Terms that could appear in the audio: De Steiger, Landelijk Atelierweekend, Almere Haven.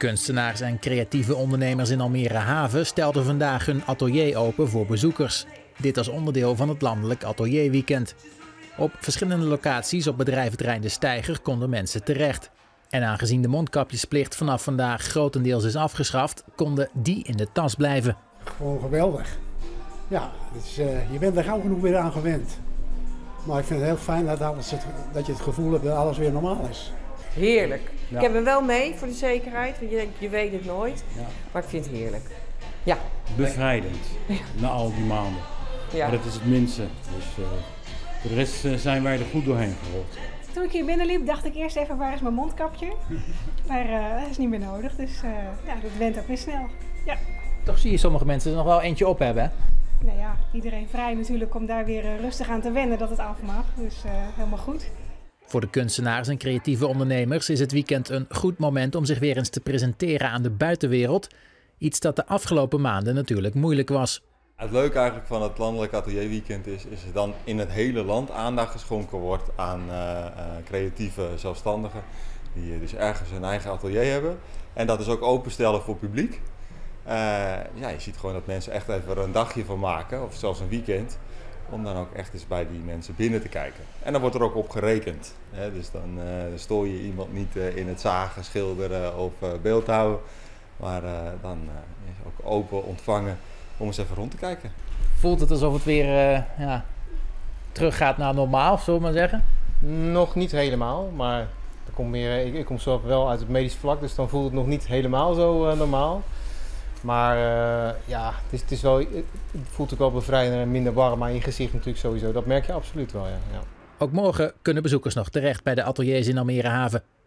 Kunstenaars en creatieve ondernemers in Almere Haven stelden vandaag hun atelier open voor bezoekers. Dit als onderdeel van het Landelijk Atelierweekend. Op verschillende locaties op bedrijventerrein De Steiger konden mensen terecht. En aangezien de mondkapjesplicht vanaf vandaag grotendeels is afgeschaft, konden die in de tas blijven. Gewoon geweldig. Ja, dus, je bent er gauw genoeg weer aan gewend. Maar ik vind het heel fijn dat je het gevoel hebt dat alles weer normaal is. Heerlijk. Ja. Ik heb hem wel mee voor de zekerheid, want je weet het nooit. Ja. Maar ik vind het heerlijk. Ja. Bevrijdend, ja. Na al die maanden. Ja. Maar dat is het minste. Dus voor de rest zijn wij er goed doorheen gerold. Toen ik hier binnenliep, dacht ik eerst even, waar is mijn mondkapje? Maar dat is niet meer nodig, dus ja, dat went ook weer snel. Ja. Toch zie je sommige mensen er nog wel eentje op hebben, hè? Nou ja, iedereen vrij natuurlijk om daar weer rustig aan te wennen dat het af mag. Dus helemaal goed. Voor de kunstenaars en creatieve ondernemers is het weekend een goed moment om zich weer eens te presenteren aan de buitenwereld. Iets dat de afgelopen maanden natuurlijk moeilijk was. Het leuke eigenlijk van het Landelijk Atelierweekend is dat dan in het hele land aandacht geschonken wordt aan creatieve zelfstandigen. Die dus ergens hun eigen atelier hebben. En dat is ook openstellen voor publiek. Ja, je ziet gewoon dat mensen echt even er een dagje van maken, of zelfs een weekend, om dan ook echt eens bij die mensen binnen te kijken. En dan wordt er ook op gerekend. Hè? Dus dan stooi je iemand niet in het zagen, schilderen of beeldhouden, maar dan is ook open ontvangen om eens even rond te kijken. Voelt het alsof het weer ja, teruggaat naar normaal, zullen we maar zeggen? Nog niet helemaal, maar ik kom zelf wel uit het medisch vlak, dus dan voelt het nog niet helemaal zo normaal. Maar ja, het voelt ook wel bevrijdender en minder warm aan je gezicht natuurlijk sowieso. Dat merk je absoluut wel, ja. Ook morgen kunnen bezoekers nog terecht bij de ateliers in Almere Haven.